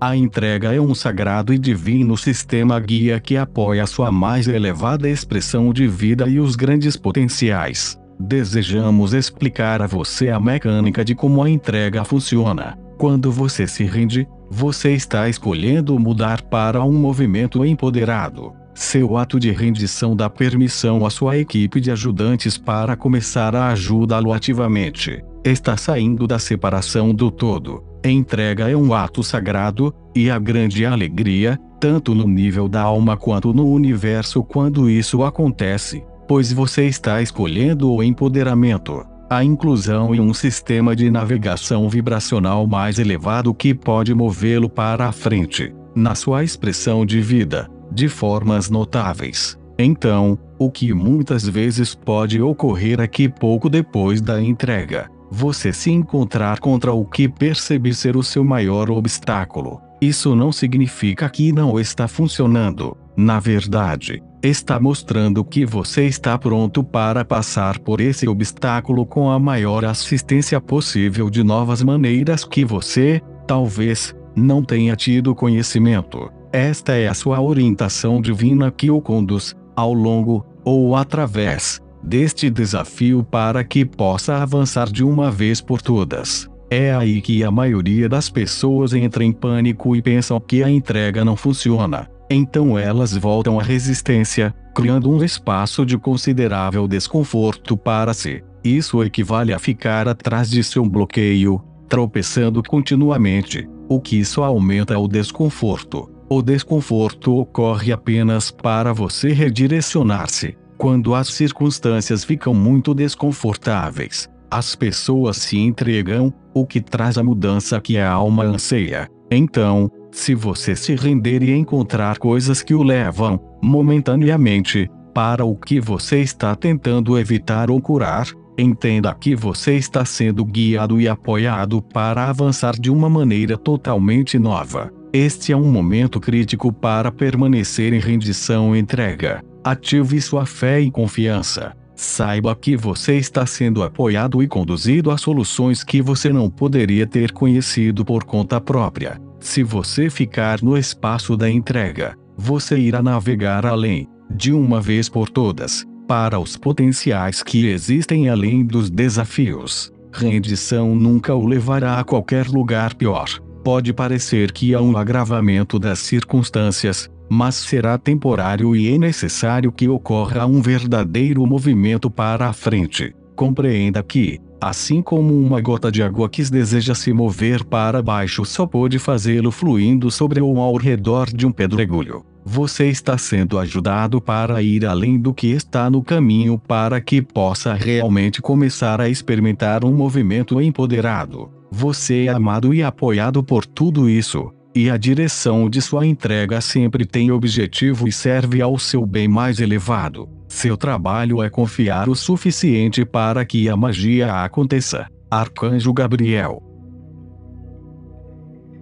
A entrega é um sagrado e divino sistema guia que apoia sua mais elevada expressão de vida e os grandes potenciais. Desejamos explicar a você a mecânica de como a entrega funciona. Quando você se rende, você está escolhendo mudar para um movimento empoderado. Seu ato de rendição dá permissão à sua equipe de ajudantes para começar a ajudá-lo ativamente. Está saindo da separação do todo. Entrega é um ato sagrado, e a grande alegria, tanto no nível da alma quanto no universo quando isso acontece, pois você está escolhendo o empoderamento, a inclusão e um sistema de navegação vibracional mais elevado que pode movê-lo para a frente, na sua expressão de vida, de formas notáveis. Então, o que muitas vezes pode ocorrer é que pouco depois da entrega, você se encontrar contra o que percebe ser o seu maior obstáculo. Isso não significa que não está funcionando. Na verdade, está mostrando que você está pronto para passar por esse obstáculo com a maior assistência possível de novas maneiras que você, talvez, não tenha tido conhecimento. Esta é a sua orientação divina que o conduz, ao longo, ou através, deste desafio para que possa avançar de uma vez por todas. É aí que a maioria das pessoas entra em pânico e pensam que a entrega não funciona. Então elas voltam à resistência, criando um espaço de considerável desconforto para si. Isso equivale a ficar atrás de seu bloqueio, tropeçando continuamente, o que só aumenta o desconforto. O desconforto ocorre apenas para você redirecionar-se. Quando as circunstâncias ficam muito desconfortáveis, as pessoas se entregam, o que traz a mudança que a alma anseia. Então, se você se render e encontrar coisas que o levam, momentaneamente, para o que você está tentando evitar ou curar, entenda que você está sendo guiado e apoiado para avançar de uma maneira totalmente nova. Este é um momento crítico para permanecer em rendição e entrega. Ative sua fé e confiança. Saiba que você está sendo apoiado e conduzido a soluções que você não poderia ter conhecido por conta própria. Se você ficar no espaço da entrega, você irá navegar além, de uma vez por todas, para os potenciais que existem além dos desafios. Rendição nunca o levará a qualquer lugar pior. Pode parecer que há um agravamento das circunstâncias, mas será temporário e é necessário que ocorra um verdadeiro movimento para a frente. Compreenda que, assim como uma gota de água que deseja se mover para baixo só pode fazê-lo fluindo sobre ou ao redor de um pedregulho, você está sendo ajudado para ir além do que está no caminho para que possa realmente começar a experimentar um movimento empoderado. Você é amado e apoiado por tudo isso. E a direção de sua entrega sempre tem objetivo e serve ao seu bem mais elevado. Seu trabalho é confiar o suficiente para que a magia aconteça. Arcanjo Gabriel.